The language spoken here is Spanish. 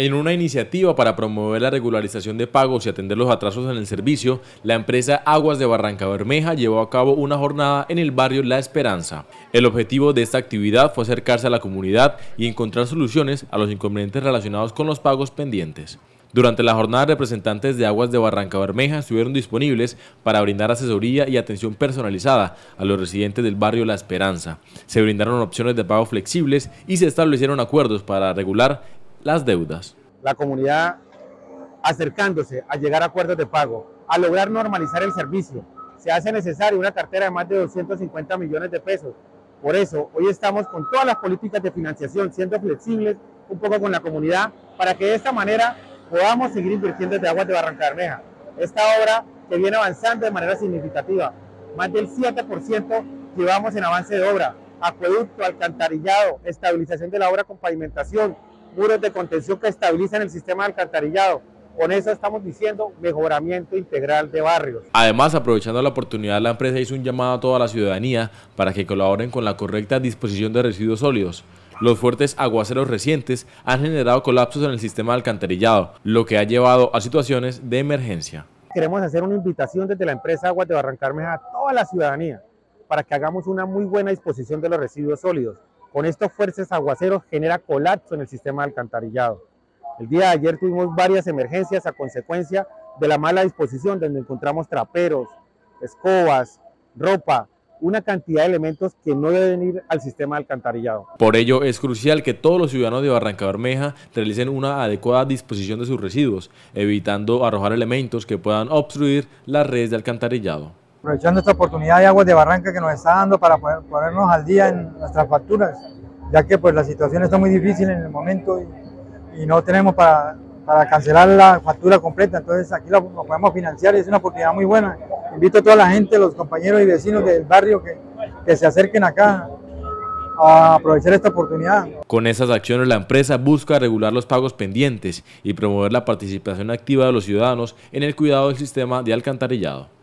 En una iniciativa para promover la regularización de pagos y atender los atrasos en el servicio, la empresa Aguas de Barrancabermeja llevó a cabo una jornada en el barrio La Esperanza. El objetivo de esta actividad fue acercarse a la comunidad y encontrar soluciones a los inconvenientes relacionados con los pagos pendientes. Durante la jornada, representantes de Aguas de Barrancabermeja estuvieron disponibles para brindar asesoría y atención personalizada a los residentes del barrio La Esperanza. Se brindaron opciones de pago flexibles y se establecieron acuerdos para regular las deudas. La comunidad acercándose a llegar a acuerdos de pago, a lograr normalizar el servicio. Se hace necesaria una cartera de más de 250 millones de pesos. Por eso, hoy estamos con todas las políticas de financiación, siendo flexibles un poco con la comunidad, para que de esta manera podamos seguir invirtiendo desde Aguas de Barrancabermeja. Esta obra que viene avanzando de manera significativa, más del 7% llevamos en avance de obra, acueducto, alcantarillado, estabilización de la obra con pavimentación, muros de contención que estabilizan el sistema de alcantarillado. Con eso estamos diciendo mejoramiento integral de barrios. Además, aprovechando la oportunidad, la empresa hizo un llamado a toda la ciudadanía para que colaboren con la correcta disposición de residuos sólidos. Los fuertes aguaceros recientes han generado colapsos en el sistema de alcantarillado, lo que ha llevado a situaciones de emergencia. Queremos hacer una invitación desde la empresa Aguas de Barrancabermeja a toda la ciudadanía para que hagamos una muy buena disposición de los residuos sólidos. Con estos fuertes aguaceros genera colapso en el sistema de alcantarillado. El día de ayer tuvimos varias emergencias a consecuencia de la mala disposición, donde encontramos traperos, escobas, ropa, una cantidad de elementos que no deben ir al sistema de alcantarillado. Por ello es crucial que todos los ciudadanos de Barrancabermeja realicen una adecuada disposición de sus residuos, evitando arrojar elementos que puedan obstruir las redes de alcantarillado. Aprovechando esta oportunidad de Aguas de Barranca que nos está dando para poder ponernos al día en nuestras facturas, ya que pues la situación está muy difícil en el momento y no tenemos para cancelar la factura completa, entonces aquí lo podemos financiar y es una oportunidad muy buena. Invito a toda la gente, los compañeros y vecinos del barrio que se acerquen acá a aprovechar esta oportunidad. Con estas acciones la empresa busca regular los pagos pendientes y promover la participación activa de los ciudadanos en el cuidado del sistema de alcantarillado.